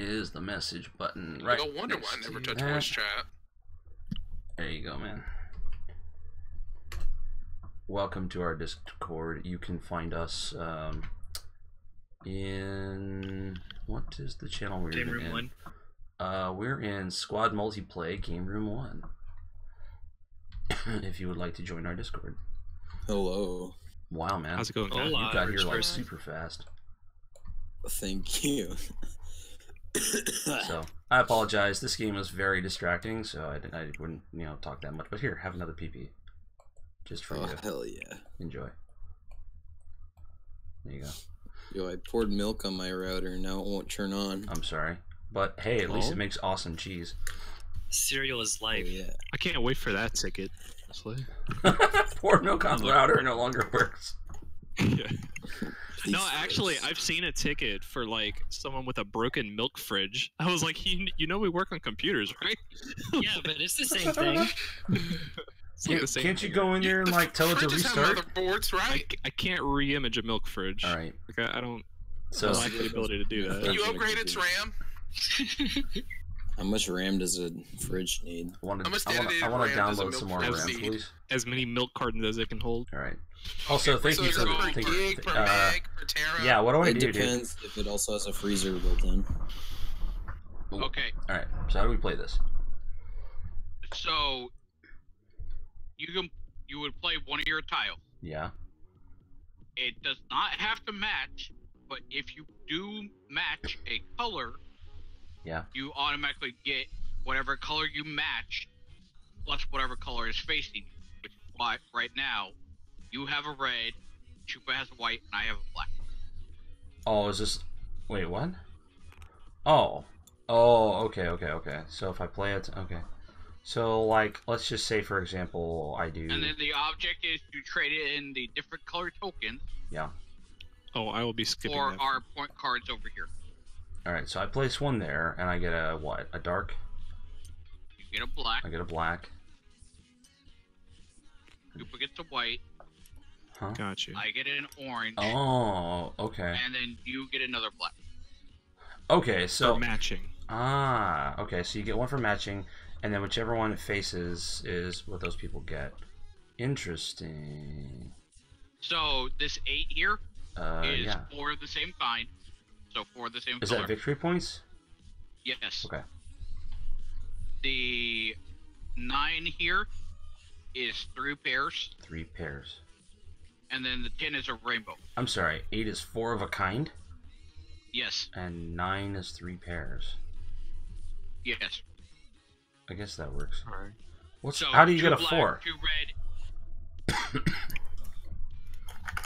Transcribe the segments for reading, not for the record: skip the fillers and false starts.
is the message button right there. No wonder why I never touch voice chat. There you go, man. Welcome to our Discord. You can find us in... What is the channel we're in? Game Room 1. We're in Squad Multiplay Game Room 1. If you would like to join our Discord. Hello. Wow, man. How's it going? Hola, you got here like super fast. Thank you. So I apologize. This game is very distracting, so I wouldn't talk that much. But here, have another PP, just for you. Hell yeah! Enjoy. There you go. Yo, I poured milk on my router. Now it won't turn on. I'm sorry, but hey, at least it makes awesome cheese. Cereal is life. Oh, yeah. I can't wait for that ticket. Pour milk on the router no longer works. Yeah. No, actually, I've seen a ticket for like someone with a broken milk fridge. I was like, you know, we work on computers, right? Yeah, but it's the same thing. Can't you go in there and like tell it to restart? Motherboards, right? I can't re-image a milk fridge. All right, like, I don't. So I lack the ability to do that. Can you upgrade its RAM? How much RAM does a fridge need? I want to download some more RAM, please. As many milk cartons as it can hold. All right. Also, thank you for the gig, per meg, per tera. Yeah, what do I do, dude? It depends if it also has a freezer built in. Ooh. Okay. All right. So how do we play this? So you would play one of your tiles. Yeah. It does not have to match, but if you do match a color, yeah, you automatically get whatever color you match plus whatever color is facing you, which is why right now you have a red, Chupa has a white, and I have a black. Oh, is this... Wait, what? Oh. Oh, okay. So if I play it... Okay. So, like, let's just say, for example, I do... And then the object is to trade it in the different color tokens. Yeah. Oh, I will be skipping that. For our point cards over here. Alright, so I place one there, and I get a what? A dark? You get a black. I get a black. Chupa gets a white. Huh? Gotcha. I get an orange. Oh, okay. And then you get another black. Okay, so for matching. Ah, okay. So you get one for matching, and then whichever one faces is what those people get. Interesting. So this 8 here is four of the same kind. So four of the same. Is color. That victory points? Yes. Okay. The 9 here is 3 pairs. 3 pairs. And then the 10 is a rainbow. I'm sorry, 8 is 4 of a kind? Yes. And 9 is 3 pairs. Yes. I guess that works. All right. What's, so how do you get a black, 4? 2 red.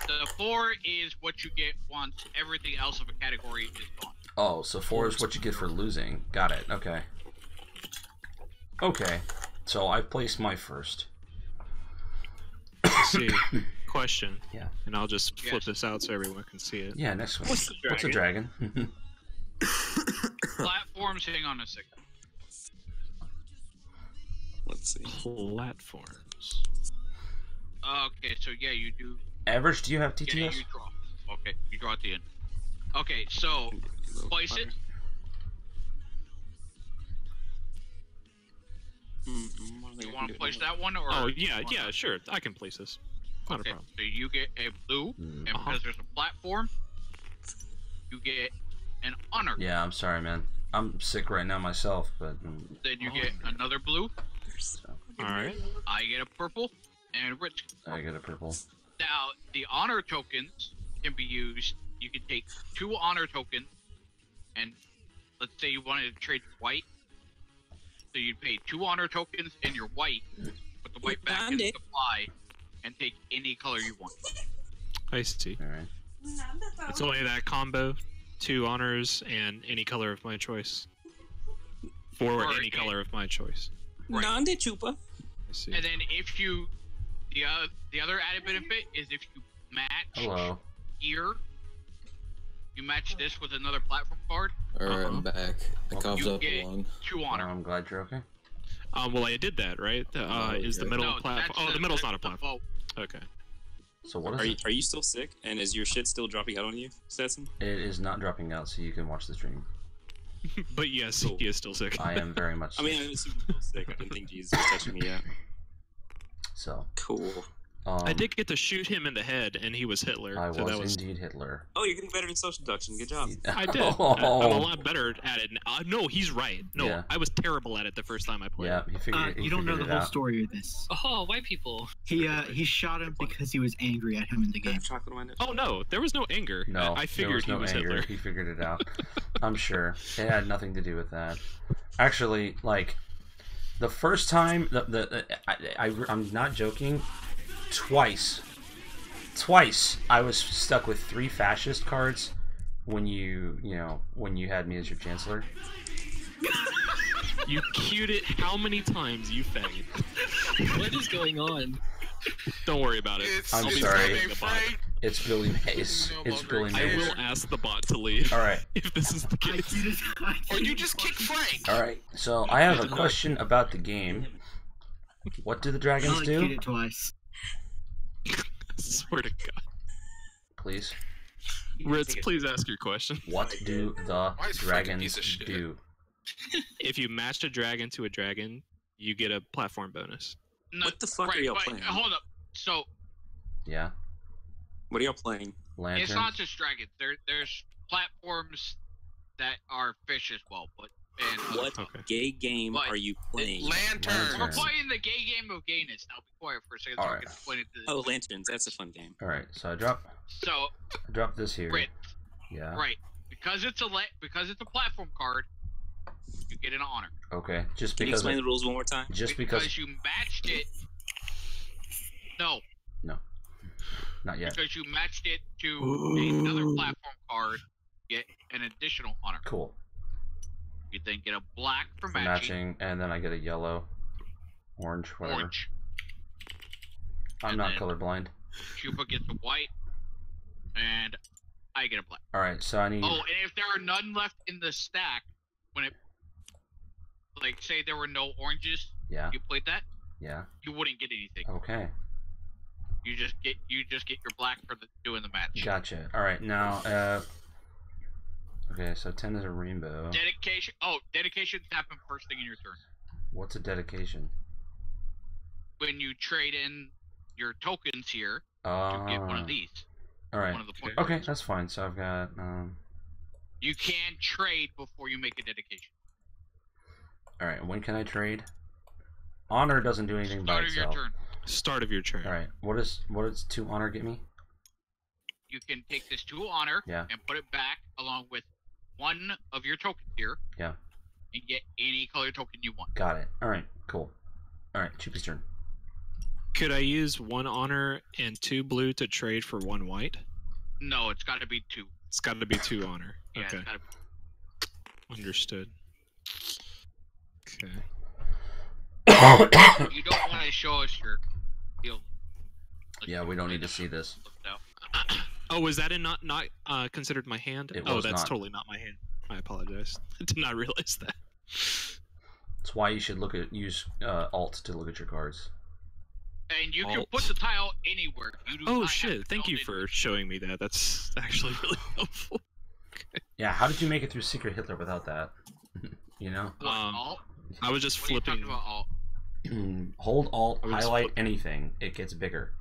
The 4 is what you get once everything else of a category is gone. Oh, so 4 is what you get for losing. Got it, okay. Okay, so I placed my first. Let's see. Question. Yeah. And I'll just flip this out so everyone can see it. Yeah, next one. What's a dragon? Platforms, hang on a second. Let's see. Platforms. Okay, so yeah, you do. Average, do you have TTS? Yeah, you draw. Okay, you draw at the end. Okay, so place it. You want to place that one? Or oh, yeah, sure. I can place this. Not a problem. So you get a blue, and because there's a platform, you get an honor. Yeah, I'm sorry, man. I'm sick right now myself, but... Then you get another blue. Alright. I get a purple, and Rich. I get a purple. Now, the honor tokens can be used. You can take 2 honor tokens, and let's say you wanted to trade white. So you'd pay 2 honor tokens and your white, put the white back in the supply, and take any color you want. I see. All right. It's only that combo, 2 honors and any color of my choice, or any color of my choice. Right. Nande Chupa. I see. And then if you, the other added benefit is if you match here, you match this with another platform card. Alright, I'm back. I coughed up one. 2 honor. I'm glad you're okay. Well, I did that, right? Is the middle platform? Oh, the middle's not a platform. Okay. So what is it? Are you still sick? And is your shit still dropping out on you, Stetson? It is not dropping out, so you can watch the stream. But yes, so, he is still sick. I am very much sick. I mean, I'm still sick. I didn't think Jesus was touching me yet. So. Cool. I did get to shoot him in the head, and he was Hitler. So that was indeed Hitler. Oh, you're getting better at social deduction. Good job. I did. Oh. I'm a lot better at it now. No, he's right. No, yeah. I was terrible at it the first time I played. Yeah, he figured, you don't know the whole story of this. Oh, white people. He shot him because he was angry at him in the game. Oh, no. There was no anger. No, I figured there was no anger. Hitler. He figured it out. I'm sure. It had nothing to do with that. Actually, like, the first time, I'm not joking. Twice I was stuck with 3 fascist cards when you had me as your chancellor. You queued it how many times, you faggot? What is going on? Don't worry about it. I'm sorry. It's Billy Mays. It's Billy Mays. I will ask the bot to leave. All right. If this is the case. Or you just kick Frank. All right. So I have a question about the game. What do the dragons do? I queued it twice. I swear to God. Please. Ritz, please ask your question. What do the dragons do? If you matched a dragon to a dragon, you get a platform bonus. No, what the fuck are y'all playing? Hold up. So. Yeah. What are y'all playing? Lanterns? It's not just dragons. There's platforms that are fish as well, but. And what gay game are you playing? Lanterns. We're playing the gay game of gayness. Now be quiet for a second. So I can explain it to the Lanterns. That's a fun game. All right, so I drop this here. Ritz. Yeah. Right, because it's a platform card, you get an honor. Okay, just because. Can you explain the rules one more time? Just because you matched it. No. No. Not yet. Because you matched it to another platform card, get an additional honor. Cool. You then get a black for matching, and then I get a yellow, orange, whatever. Orange. I'm not colorblind. Chupa gets a white, and I get a black. All right, so I need. Oh, and if there are none left in the stack, when it, like, say there were no oranges, yeah, you played that, yeah, you wouldn't get anything. Okay. You just get your black for doing the match. Gotcha. All right, now. Okay, so 10 is a rainbow. Dedication. Oh, dedications happen first thing in your turn. What's a dedication? When you trade in your tokens here, you get one of these. All right. One of the points. Okay, that's fine. So I've got. You can trade before you make a dedication. All right. When can I trade? Honor doesn't do anything by itself. Start of your turn. Start of your turn. All right. What does 2 honor get me? You can take this 2 honor and put it back along with. 1 of your tokens here. Yeah. And get any color token you want. Got it. All right. Cool. All right. Chupa's turn. Could I use 1 honor and 2 blue to trade for 1 white? No, it's got to be 2. It's got to be 2 honor. Yeah, okay. It's gotta be... Understood. Okay. You don't want to show us your deal. Yeah, we don't need to see this. No. Oh, is that in not considered my hand? Oh, that's not. Totally not my hand. I apologize. I did not realize that. That's why you should use Alt to look at your cards. And you can put the tile anywhere. Oh shit! Thank you for showing me that. That's actually really helpful. Okay. Yeah. How did you make it through Secret Hitler without that? You know. Alt? I was just flipping. Are you talking about? Alt? Hold Alt. Highlight anything. It gets bigger.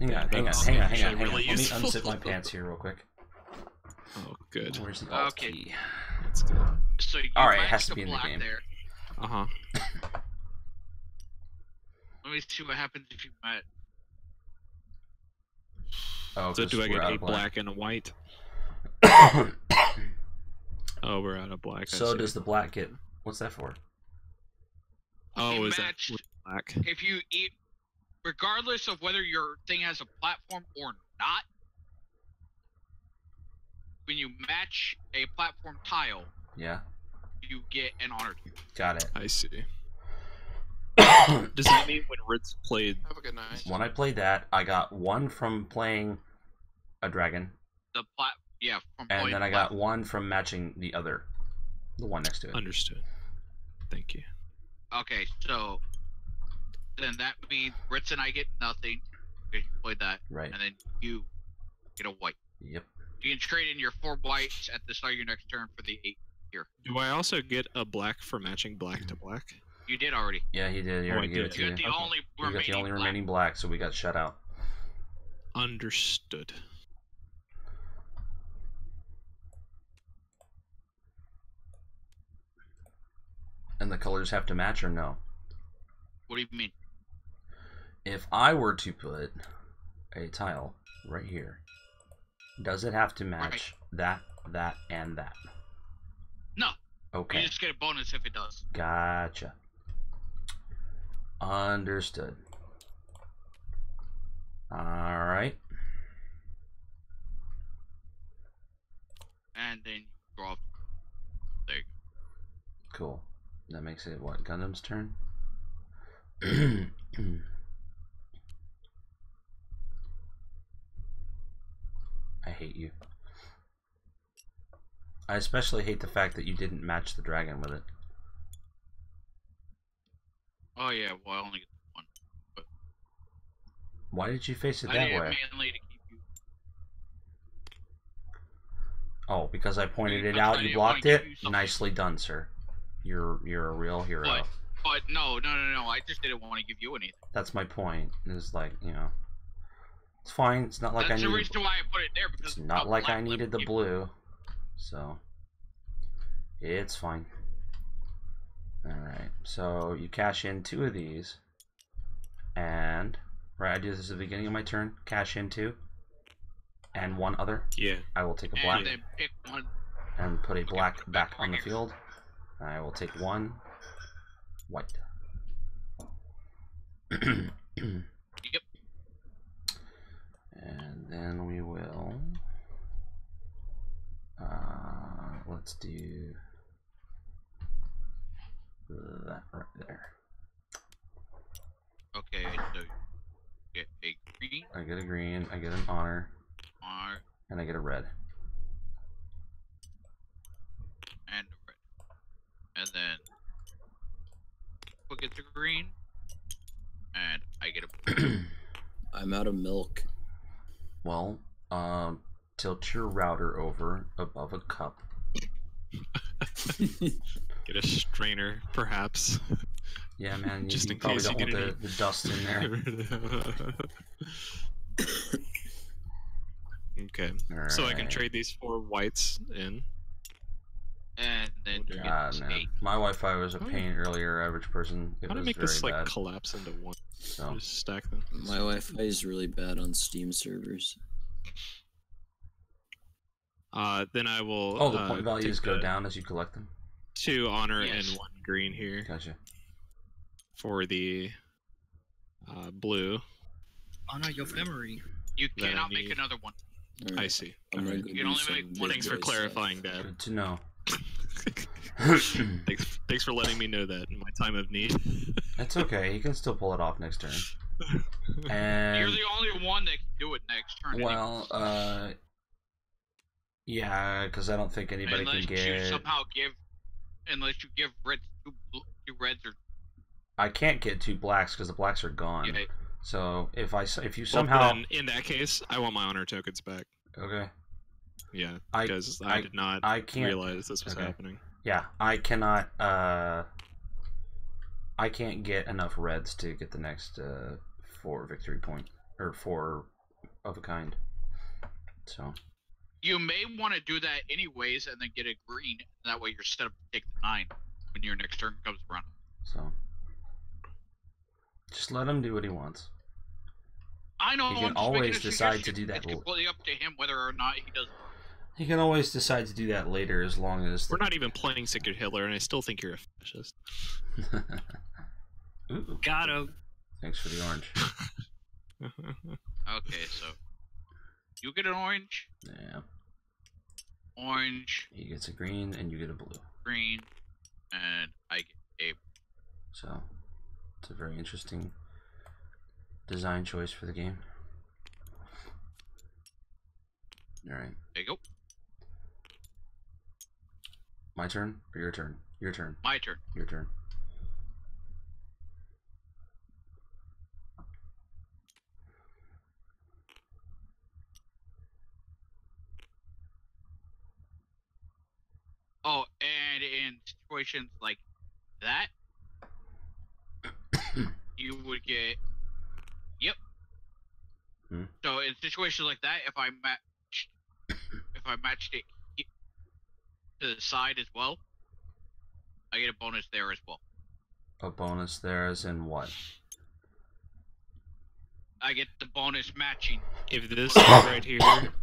Hang on. Really let me unzip my pants here real quick. Oh, good. Where's the alt key? Let's go. So all right, it has to be in the game. There. Uh-huh. Let me see what happens if you match. Oh, so do I get a black and a white? Oh, we're out of black. So does the black get... What's that for? Oh, is that black? If you eat... Regardless of whether your thing has a platform or not, when you match a platform tile, yeah, you get an honor. Got it. I see. Does that mean when Ritz played... Have a good night. When I played that, I got 1 from playing a dragon. And then I got 1 from matching the other. The one next to it. Understood. Thank you. Okay, so... Then that means Ritz and I get nothing because you played that. Right. And then you get a white. Yep. You can trade in your 4 whites at the start of your next turn for the 8. Here. Do I also get a black for matching black to black? You did already. Yeah, he did. You already gave it to you. You got the only remaining black, so we got shut out. Understood. And the colors have to match or no? What do you mean? If I were to put a tile right here, does it have to match that, and that? No. Okay. You just get a bonus if it does. Gotcha. Understood. Alright. And then drop. There you go. Cool. That makes it what? Gundam's turn? I hate you. I especially hate the fact that you didn't match the dragon with it. Oh yeah, well I only get one. But why did you face it that way? I did mainly to keep you. Oh, because I pointed it out, you blocked it? Nicely done, sir. You're a real hero. But no, I just didn't want to give you anything. That's my point. It's like, you know. It's fine, it's not like I needed... That's the reason why I put it there, because... It's not like I needed the blue. So, it's fine. Alright, so you cash in two of these. And, right, I do this at the beginning of my turn. Cash in two. And one other. Yeah. I will take a black. And then pick one. And put a black back on the field. I will take one white. Yep. And then we will... let's do that right there. Okay, so you get a green. I get a green, I get an honor. Honor. And I get a red. And a red. And then we'll get the green. And I get a blue. I'm out of milk. Well, tilt your router over above a cup. Get a strainer, perhaps. Yeah, man. Just in case you get the dust in there. Okay. Right. So I can trade these four whites in. And then my Wi-Fi was a pain earlier, average person. How do I make this like collapse into one? So. Just stack them. My Wi-Fi is really bad on Steam servers. Then I will. Oh, the point values go down as you collect them. Two honor and one green here. Gotcha. For the blue. Honor your memory. You cannot make another one. Right. I see. Right. You can only make one. Thanks for clarifying that. Good to know. thanks for letting me know that in my time of need. That's okay. You can still pull it off next turn. And you're the only one that can do it next turn. Well, yeah, because I don't think anybody can get. Unless you give reds two reds or. I can't get two blacks because the blacks are gone. Okay. So if you somehow. Well, in that case, I want my honor tokens back. Okay. Yeah, because I did not. I can't realize this was happening. Yeah, I cannot. I can't get enough reds to get the next four victory point or four of a kind. So. You may want to do that anyways, and then get a green. That way, you're set up to take the 9 when your next turn comes around. So, just let him do what he wants. I know. He can always decide to do that. It's completely up to him whether or not he does. He can always decide to do that later, as long as we're not even playing Secret Hitler, and I still think you're a fascist. Ooh. Got him. Thanks for the orange. Okay, so. You get an orange. Yeah. Orange. He gets a green, and you get a blue. Green, and I get a. So, it's a very interesting design choice for the game. All right. There you go. My turn or your turn? Your turn. My turn. Your turn. Oh, and situations like that, you would get... Yep. Hmm. So in situations like that, if I matched, it to the side as well, I get a bonus there as well. A bonus there as in what? I get the bonus matching. If this right here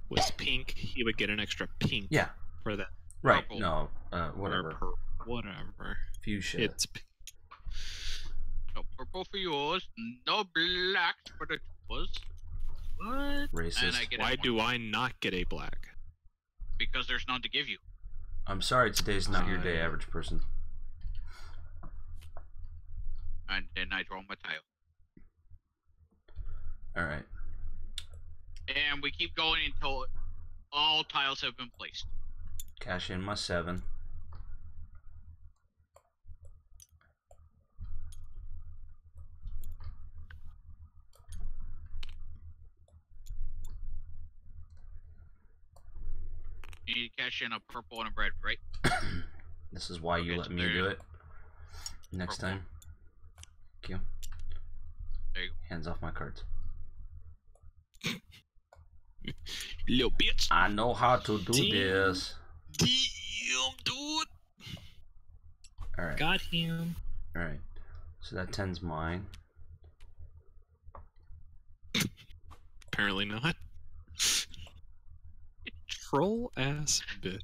was pink, he would get an extra pink. Yeah. For that. Right. Purple. No. Whatever. Whatever. Fuchsia. It's pink. No purple for yours. No black for the twas. What? Racist. Why do I not get a black? Because there's none to give you. I'm sorry, today's not your day, average person. And then I draw my tile. Alright. And we keep going until all tiles have been placed. Cash in my 7. You need to cash in a purple and a red, right? This is why you let me do it. Next time. Thank you. There you go. Hands off my cards. Little bitch. I know how to do this. Damn, dude. All right. Got him. All right. So that 10's mine. Apparently not. Troll ass bitch.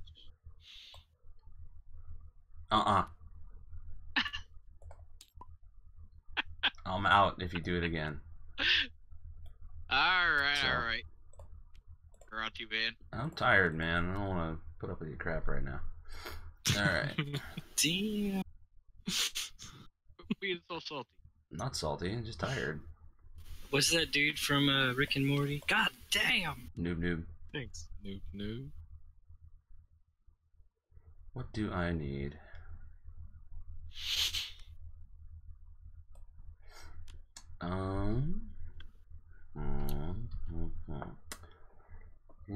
I'm out if you do it again. Alright, so, alright. We're out to you, man. I'm tired, man. I don't want to put up with your crap right now. Alright. Damn. Being so salty. Not salty, I'm just tired. What's that dude from Rick and Morty? God damn! Noob noob. Thanks, noob noob. What do I need?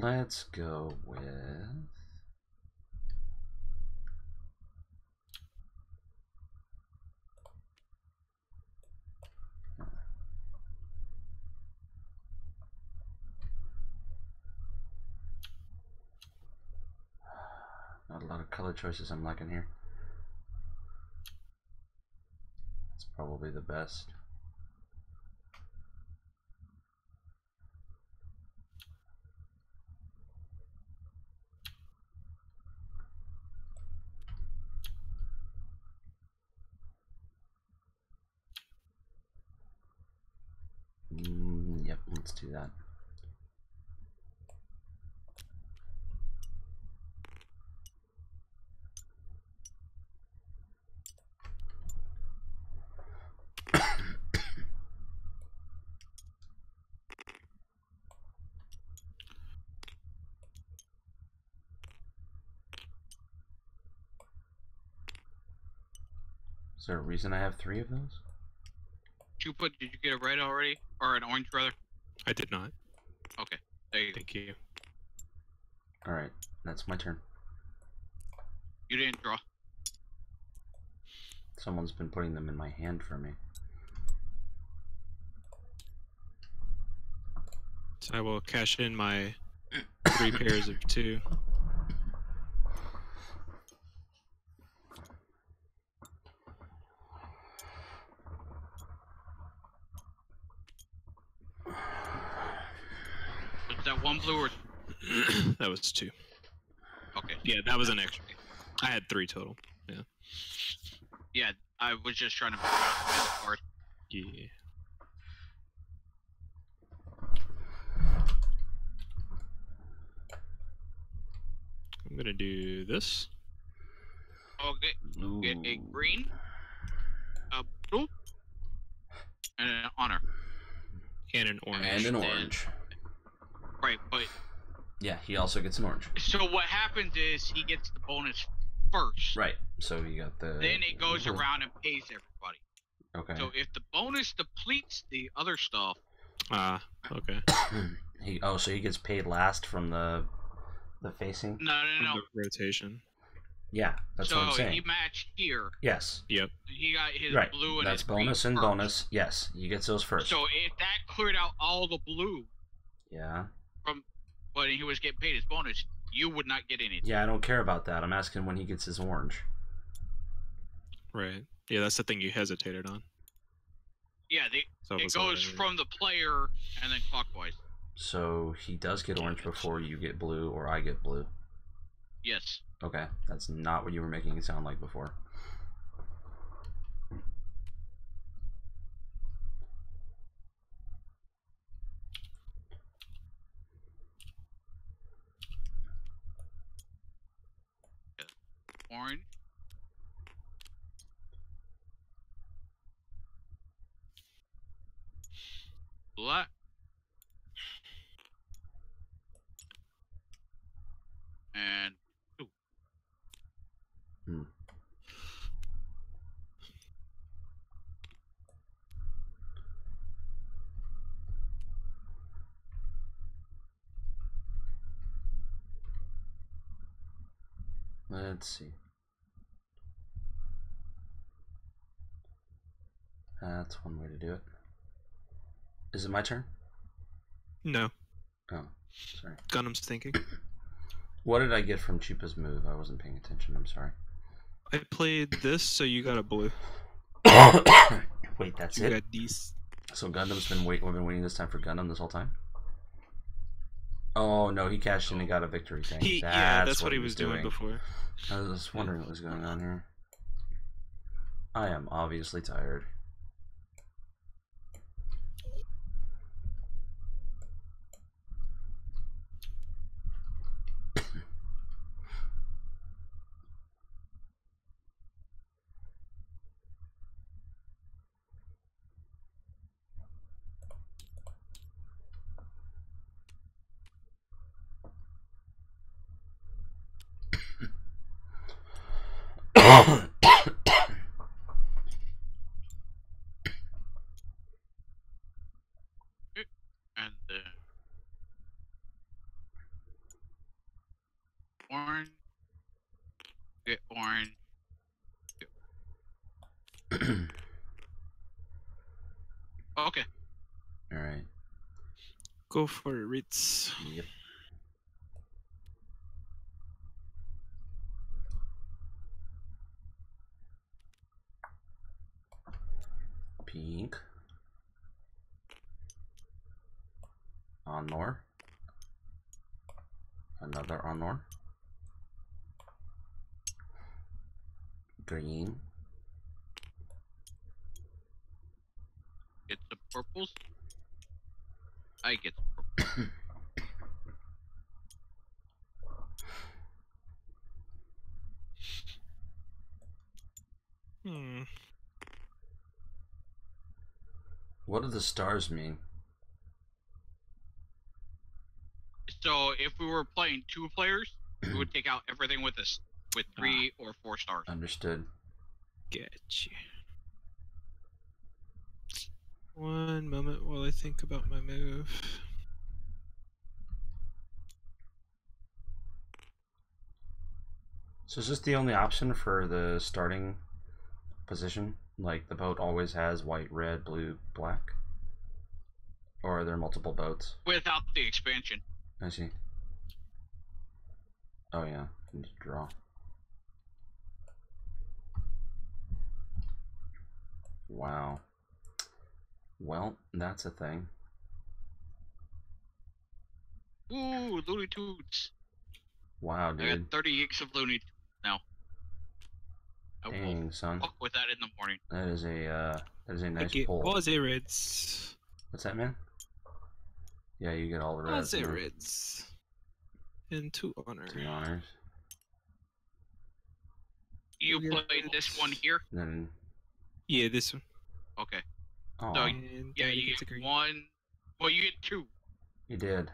Let's go with not a lot of color choices I'm liking here. That's probably the best. Yep, let's do that. Is there a reason I have 3 of those? Chupa, did you get a red already? Or an orange, rather? I did not. Okay, there you go. Thank you. Alright, that's my turn. You didn't draw. Someone's been putting them in my hand for me. So I will cash in my 3 pairs of 2. That 1 blue or that was 2. Okay. Yeah, that was an extra. I had 3 total. Yeah. Yeah, I was just trying to figure out the middle part. Yeah. I'm gonna do this. Okay. Ooh. Get a green, a blue, and an honor. And an orange. And an orange. Right, but... Yeah, he also gets an orange. So what happens is he gets the bonus first. Right, so he got the... Then it goes around and pays everybody. Okay. So if the bonus depletes the other stuff... okay. So he gets paid last from the facing? No, no, no. The rotation. Yeah, that's what I'm saying. So he matched here. Yes. Yep. He got his blue and his green. That's bonus and bonus. Yes, he gets those first. So if that cleared out all the blue. Yeah. From what he was getting paid as bonus, you would not get anything. Yeah, I don't care about that. I'm asking when he gets his orange. Right. Yeah, that's the thing you hesitated on. Yeah, it goes from the player and then clockwise. So he does get orange before you get blue or I get blue. Yes. Okay, that's not what you were making it sound like before. Orange. Black. And two. Hmm. Let's see. That's one way to do it. Is it my turn? No. Oh, sorry. Gundam's thinking. What did I get from Chupa's move? I wasn't paying attention. I'm sorry. I played this, so you got a blue. Wait, that's it? You got these. So Gundam's been waiting. We've been waiting this time for Gundam this whole time? Oh, no. He cashed in and got a victory thing. That's what he was doing before. I was wondering what was going on here. I am obviously tired. Okay. All right. Go for it, Ritz. Yep. Pink. Onor. Another Onor. Green. Get the purples. I get the purples. Hmm. What do the stars mean? So if we were playing two players, we would take out everything with us with three or four stars. Understood. Gotcha. One moment while I think about my move. So is this the only option for the starting position? Like the boat always has white, red, blue, black? Or are there multiple boats? Without the expansion. I see. Oh yeah, I need to draw. Wow. Well, that's a thing. Ooh, Looney Tunes. Wow, dude. I got 30 gigs of Looney Tunes now. Dang, son. Fuck with that in the morning. That is a nice pull. What's it, Ritz? What's that, man? Yeah, you get all the reds. What's it, Ritz? And two honors. Two honors. You played this one here? Then... Yeah, this one. Okay. Oh. So, yeah, you get one. Well, you get two. You did.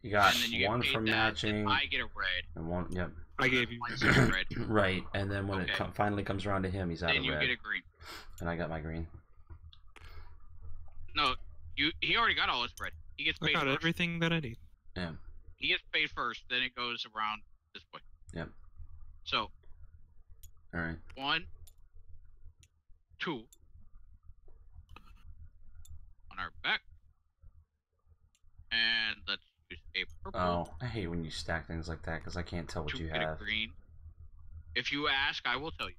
You got one from matching. I get a red. And one, yep. I gave you one red. Right, and then when it finally comes around to him, he's out of red. Then you get a green. And I got my green. No, he already got all his red. He gets paid. I got everything that I need. Yeah. He gets paid first, then it goes around this way. Yep. So All right. 1, 2. On our back. And let's use a purple. Oh, I hate when you stack things like that because I can't tell what you have. A green. If you ask, I will tell you.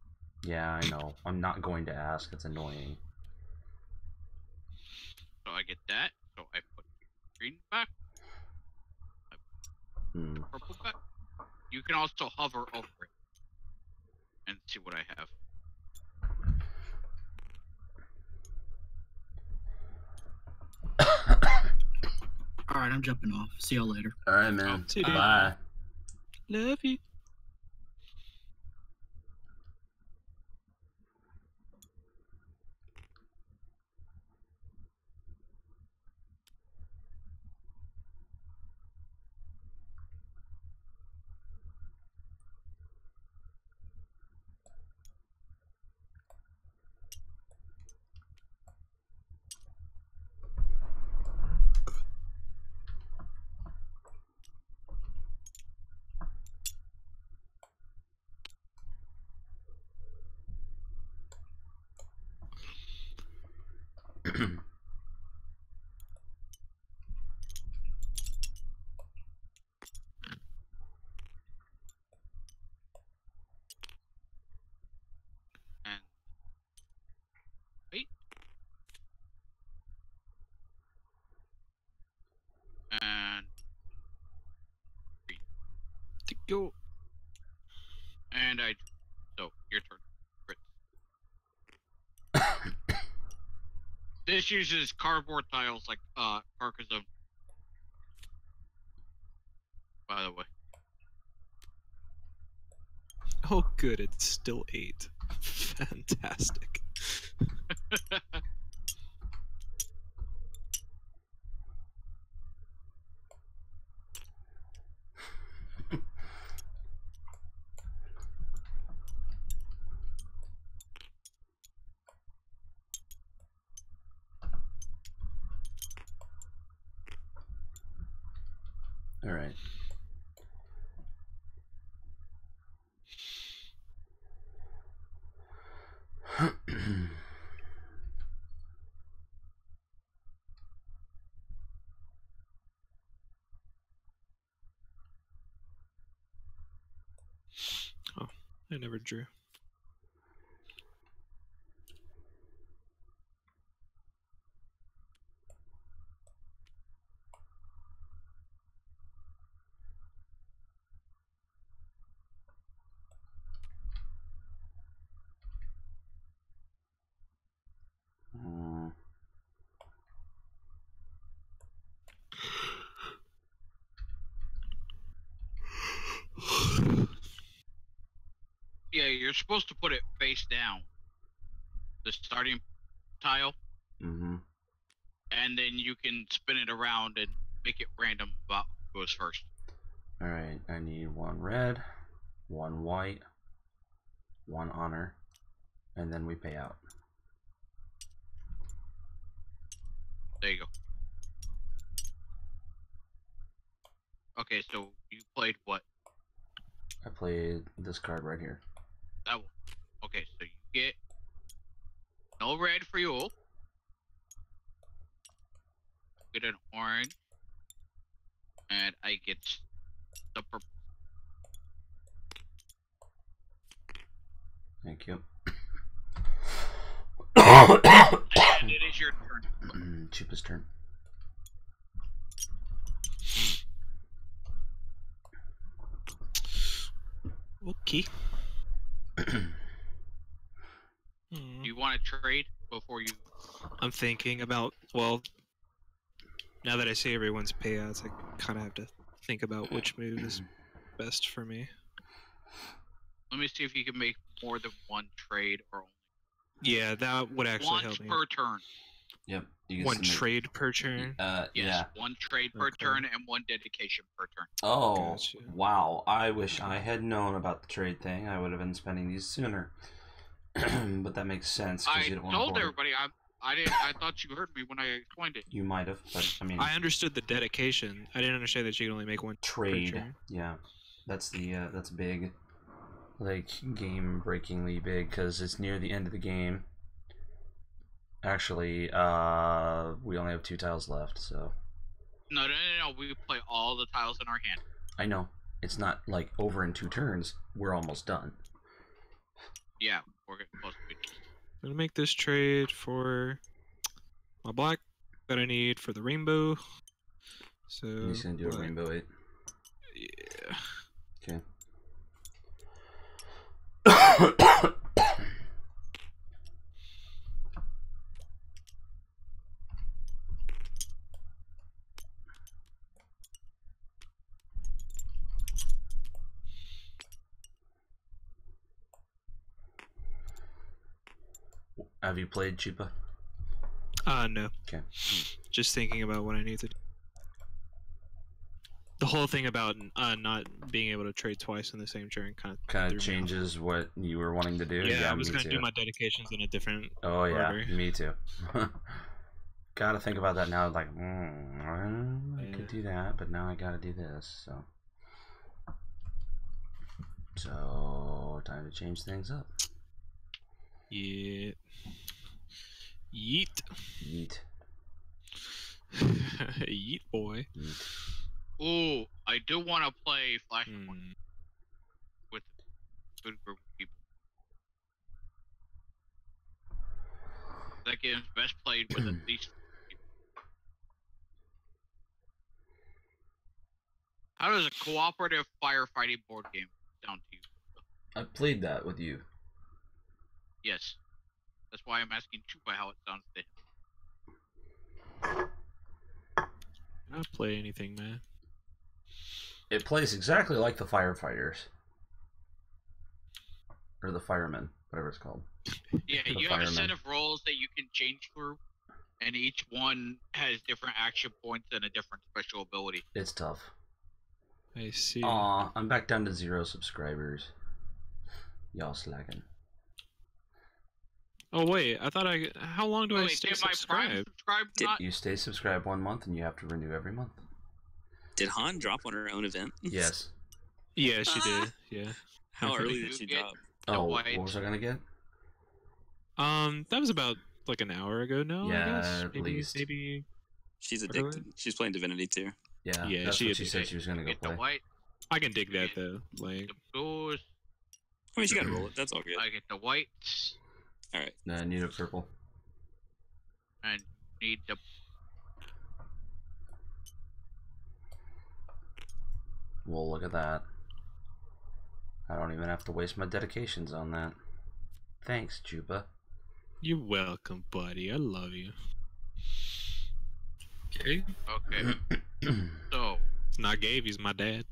Yeah, I know. I'm not going to ask. It's annoying. So I get that. So I put green back. I put purple back. You can also hover over it and see what I have. All right, I'm jumping off. See y'all later. All right, man. See you later. Bye. Love you. Go. And I. So, your turn, Fritz. This uses cardboard tiles like Carcassonne. By the way. Oh, good. It's still 8. Fantastic. I never drew. Yeah, you're supposed to put it face down, the starting tile, and then you can spin it around and make it random about who goes first. Alright, I need 1 red, 1 white, 1 honor, and then we pay out. There you go. Okay, so you played what? I played this card right here. That one. Okay, so you get no red for you. Get an orange, and I get the purple. Thank you. And it is your turn. Chupa's turn. Okay. Do you want to trade before you... I'm thinking about, well, now that I see everyone's payouts, I kind of have to think about which move is best for me. Let me see if you can make more than one trade or only. Yeah, that would actually help me. Once per turn. Yep. One trade per turn? Yes, yeah. One trade per turn and one dedication per turn. Oh, gotcha. Wow. I wish I had known about the trade thing. I would have been spending these sooner. But that makes sense. I told everybody. I thought you heard me when I explained it. You might have, but I mean... I understood the dedication. I didn't understand that you could only make one trade. Yeah. That's big. like game-breakingly big because it's near the end of the game. Actually, we only have 2 tiles left, so. No. We play all the tiles in our hand. I know. It's not like over in 2 turns. We're almost done. Yeah, we're getting close. I'm gonna make this trade for my black that I need for the rainbow. So. He's gonna do a rainbow 8. Yeah. Okay. Have you played Chupa? No. Okay. Just thinking about what I need to do. The whole thing about not being able to trade twice in the same turn kind of changes what you were wanting to do. Yeah I was going to do my dedications in a different order. Yeah, me too. Gotta think about that now. Like, I could do that, but now I gotta do this. So time to change things up. Yeah. Yeet. Yeet. Yeet boy. Yeet. Ooh, I do want to play Flashpoint with a good group of people. That game's best played with at least. How does a cooperative firefighting board game sound to you? I played that with you. Yes, that's why I'm asking Chupa how it sounds to him. I don't play anything, man. It plays exactly like the firefighters. Or the firemen, whatever it's called. Yeah, you have a set of roles that you can change through, and each one has different action points and a different special ability. It's tough. I see. Aw, I'm back down to 0 subscribers. Y'all slacking. Oh wait, I thought I... How long do I stay subscribed? You stay subscribed 1 month and you have to renew every month. Did Han drop on her own event? Yes. Yeah, she did. Yeah. How early did she drop? Oh, what was I gonna get? That was about like an hour ago now, yeah, I guess. Maybe... She's addicted. She's playing Divinity too. Yeah, she said she was gonna go play. I can dig that though. Like... I mean, she gotta roll it. That's all good. I get the whites. Alright. No, I need a purple. I need the... Well, look at that. I don't even have to waste my dedications on that. Thanks, Chupa. You're welcome, buddy. I love you. Okay. Okay. So... It's not Gabe, he's my dad.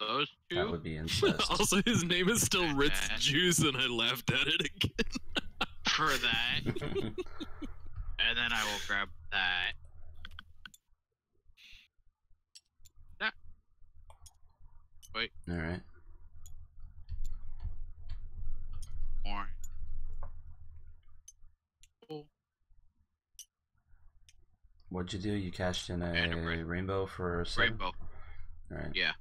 Those two? That would be incest. Also, his name is still Ritz Juice, and I laughed at it again. For that. And then I will grab that. That. Wait. Alright. Orange. Cool. What'd you do? You cashed in a rainbow for a second? Rainbow. Alright. Yeah.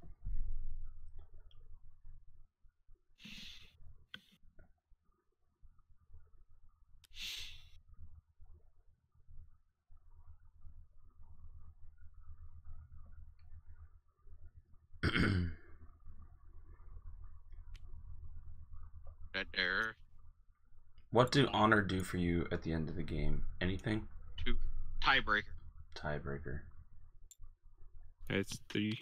That there. What do honor do for you at the end of the game? Anything? 2. Tiebreaker. Tiebreaker. That's 3.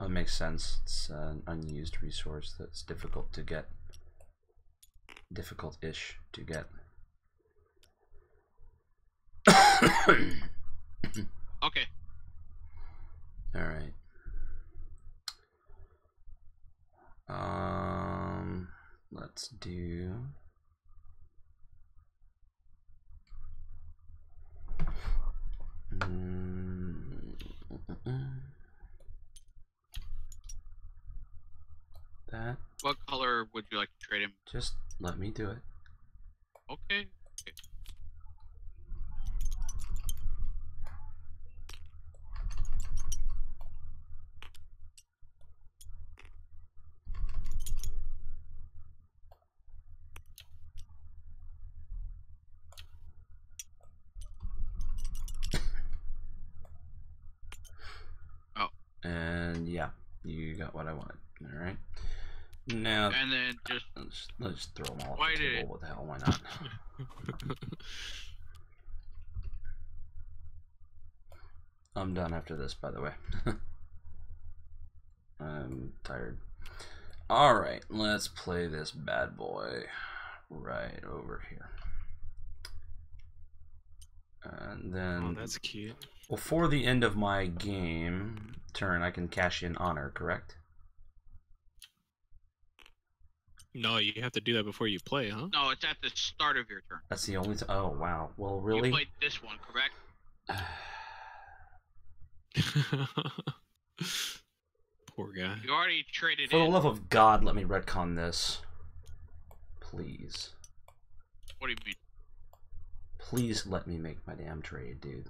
That makes sense. It's an unused resource that's difficult to get. Difficult-ish to get. Okay. Alright. Let's do... That. What color would you like to trade him? Just let me do it. Okay. yeah, you got what I wanted. All right. Now and then just let's throw them all off the table. What the hell? Why not? I'm done after this, by the way. I'm tired. All right, let's play this bad boy right over here. And then, oh, that's cute. Before the end of my game turn, I can cash in honor, correct? No, you have to do that before you play, huh? No, it's at the start of your turn. That's the only time. Oh, wow. Well, really? You played this one, correct? Poor guy. You already traded in. For the love of God, let me retcon this. Please. What do you mean? Please let me make my damn trade, dude.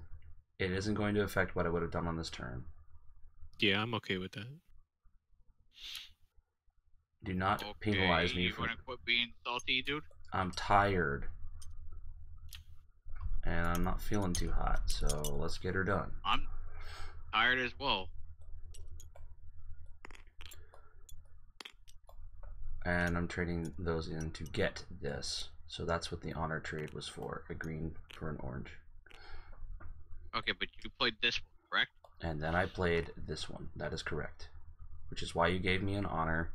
It isn't going to affect what I would have done on this turn. Yeah, I'm okay with that. Do not penalize me for... You want to quit being salty, dude? I'm tired. And I'm not feeling too hot, so let's get her done. I'm tired as well. And I'm trading those in to get this. So that's what the honor trade was for. A green for an orange. Okay, but you played this one, correct? And then I played this one. That is correct. Which is why you gave me an honor...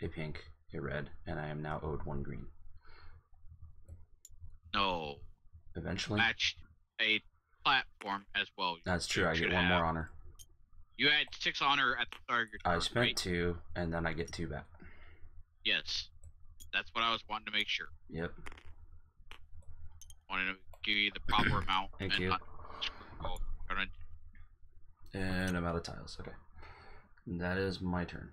a pink, a red, and I am now owed one green. No. Eventually. Matched a platform as well. That's true. I get one more honor. You had 6 honor at the start of your turn. I spent 2, and then I get 2 back. Yes. That's what I was wanting to make sure. Yep. Wanted to give you the proper amount. Thank you. And I'm out of tiles. Okay. That is my turn.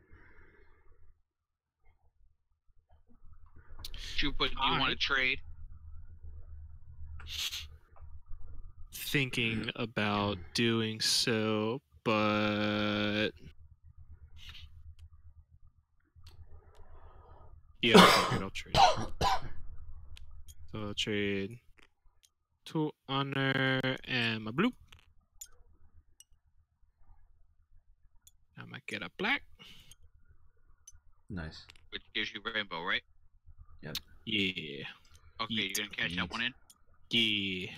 Chupa, do you want to trade? Thinking about doing so, but yeah, I'll trade. So I'll trade 2 honor and my blue. I might get a black. Nice. Which gives you rainbow, right? Yep. Yeah. Okay, you're gonna cash that one in? Yeah.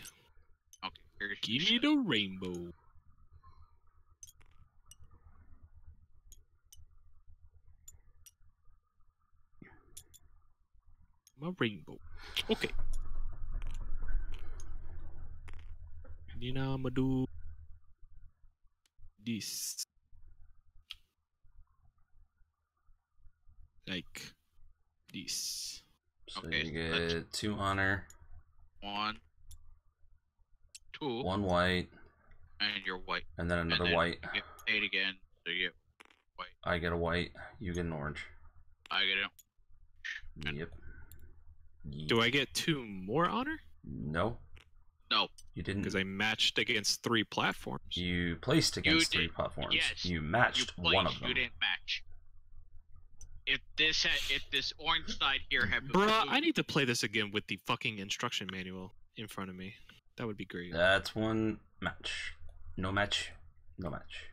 Okay, here's give me the rainbow. My rainbow. Okay. You know, I'm gonna do this. Like this. So okay, you get 2 honor. 1, 2. 1 white. And you're white. And then another white. You get paid again, so you get white. I get a white. You get an orange. I get an orange. Yep. Do I get 2 more honor? No. No. You didn't. Because I matched against 3 platforms. You placed against 3 platforms. Yes. You matched one of them. You didn't match. If this orange side here had... Bruh, I need to play this again with the fucking instruction manual in front of me. That would be great. That's one match. No match. No match.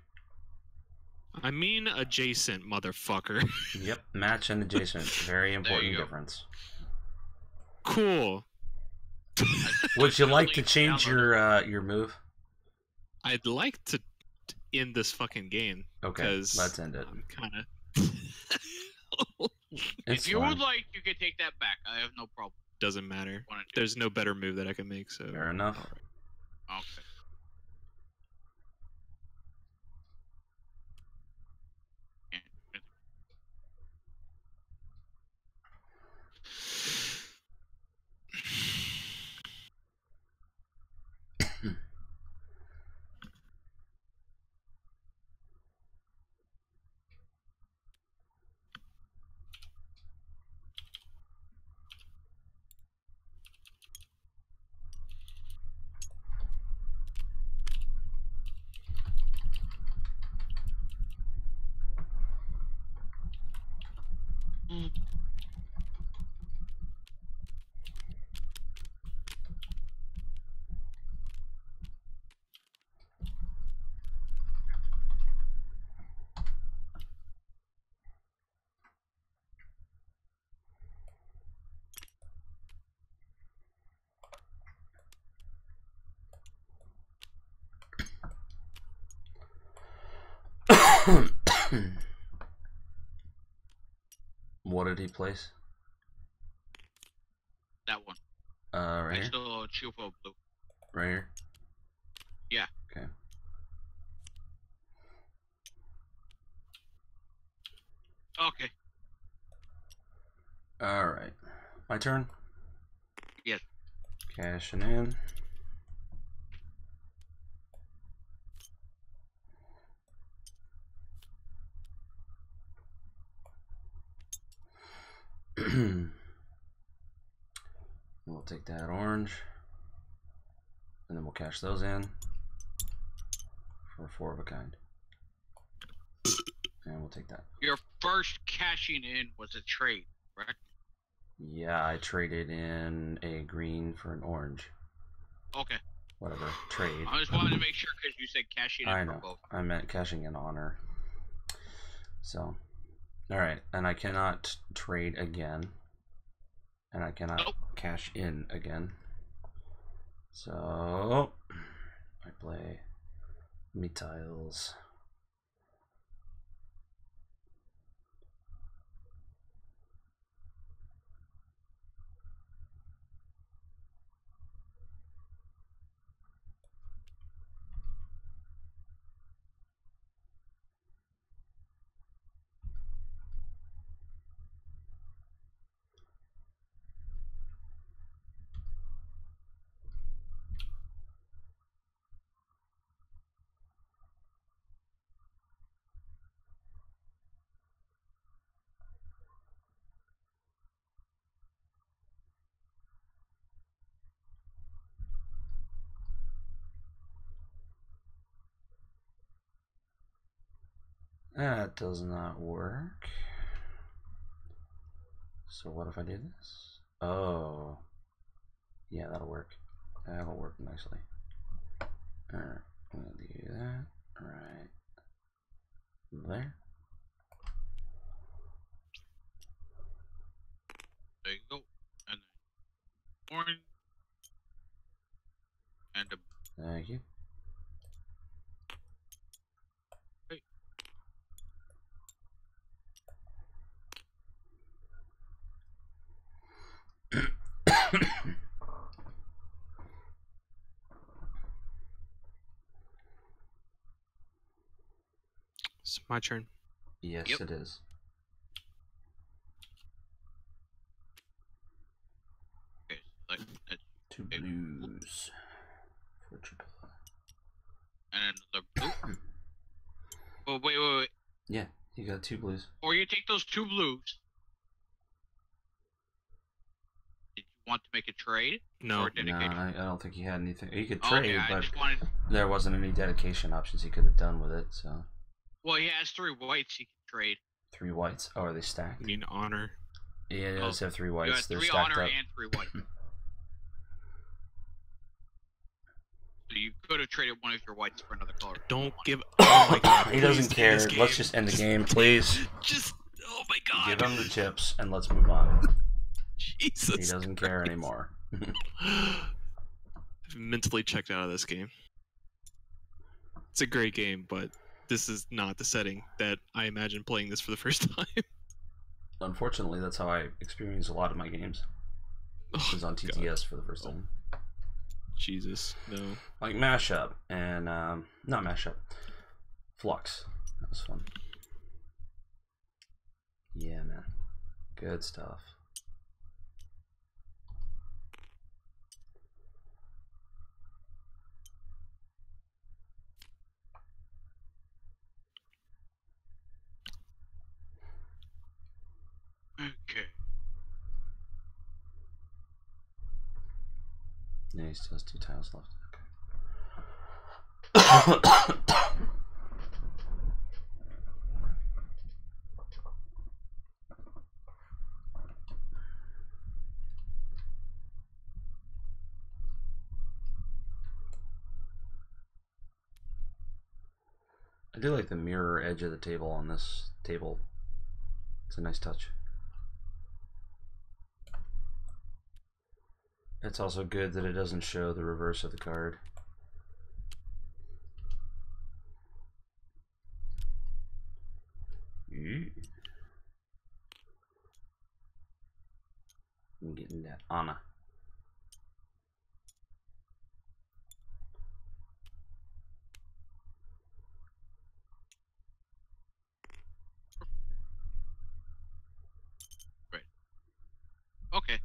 I mean adjacent, motherfucker. Yep, match and adjacent. Very important difference. Cool. Would you like to change your move? I'd like to end this fucking game. Okay, let's end it. I'm kinda... If you would like, you can take that back. I have no problem. Doesn't matter. There's no better move that I can make, so... Fair enough. Right. Okay. What did he place? That one. Right here? I saw Chupa blue. Right here? Yeah. Okay. Okay. Alright. My turn? Yes. Cashing in. We'll take that orange and then we'll cash those in for 4 of a kind. And we'll take that. Your first cashing in was a trade, correct? Yeah, I traded in a green for an orange. Okay. Whatever, trade. I just wanted to make sure because you said cashing in for both. I meant cashing in honor. So, alright, and I cannot trade again. And I cannot cash in again. So, I play Meetiles. That does not work. So what if I do this? Oh, yeah, that'll work. That'll work nicely. All right, I'm gonna do that right there. There you go. And orange. And a. Thank you. It's my turn. Yes, yep. It is. Okay, like two blues for Chupa. And another blue. Oh wait, wait, wait. Yeah, you got 2 blues. Or you take those 2 blues. Want to make a trade? No, no, I don't think he had anything. He could trade, okay, but there wasn't any dedication options he could have done with it. So, well, he has 3 whites. He can trade 3 whites. Oh, are they stacked? I mean, honor. Yeah, he does have 3 whites. They're 3 honor and 3 white. So you could have traded one of your whites for another color. Don't give. Oh my god! He doesn't care. Let's just end the game, please. Just oh my god! Give him the chips and let's move on. Jesus he doesn't Christ. Care anymore. I've mentally checked out of this game. It's a great game, but this is not the setting that I imagine playing this for the first time. Unfortunately, that's how I experience a lot of my games. This is on TTS for the first time. Jesus, no. Like Mashup, and not Mashup. Flux. That was fun. Yeah, man. Good stuff. Okay. Yeah, he still has 2 tiles left. Okay. I do like the mirror edge of the table on this table. It's a nice touch. It's also good that it doesn't show the reverse of the card. No. Anna. Great. Okay.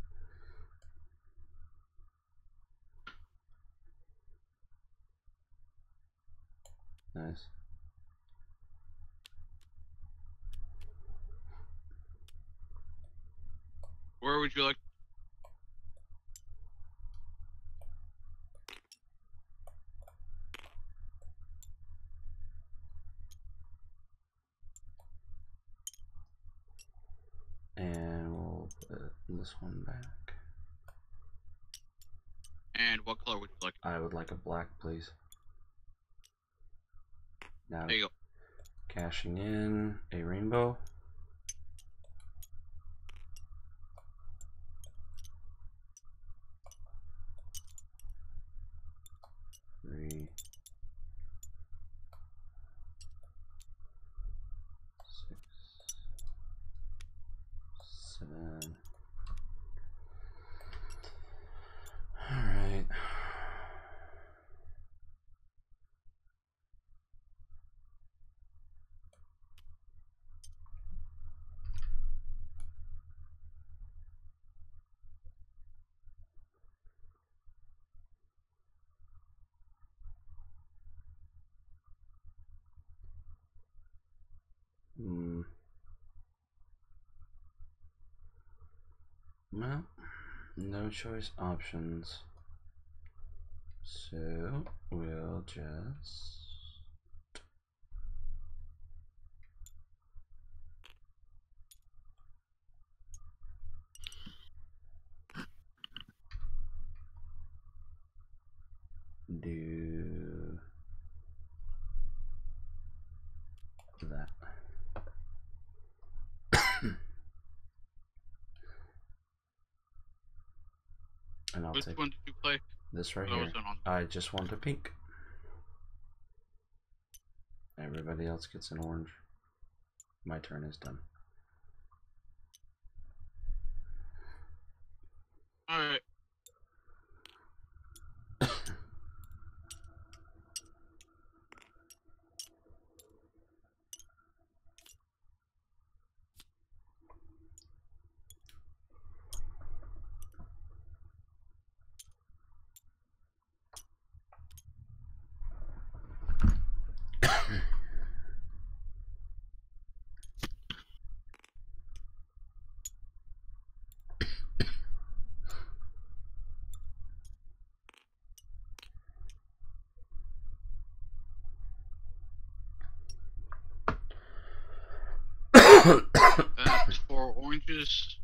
Nice. Where would you like? And we'll put this one back. And what color would you like? I would like a black, please. Now there you go. Cashing in a rainbow. Three, 6, 7. All right. Well, no choice options, so we'll just do that. And I'll Which take one did you play? This right here. I just want a pink. Everybody else gets an orange. My turn is done. Alright. That's 4 oranges.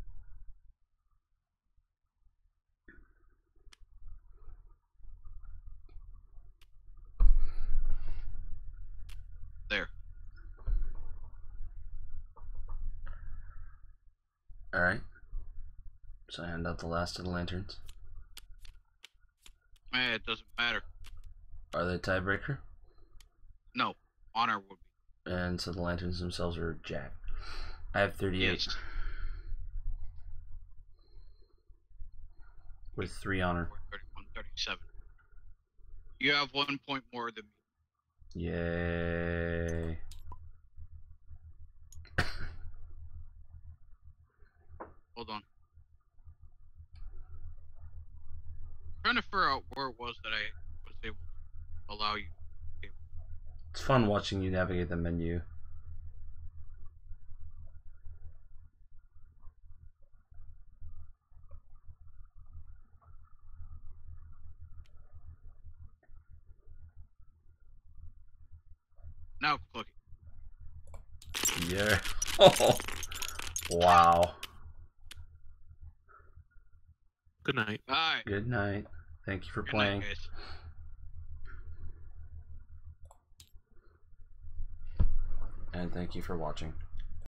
There. Alright. So I hand out the last of the lanterns. Man, it doesn't matter. Are they tiebreaker? No. Honor would be. And so the lanterns themselves are jacked. I have 38. Yes. With 3 honor. 31, 37. You have 1 point more than me. Yay. Hold on. I'm trying to figure out where it was that I was able to allow you. It's fun watching you navigate the menu. Now click it. Yeah. Oh, wow. Good night. Bye. Good night. Thank you for playing. Good night, guys. And thank you for watching.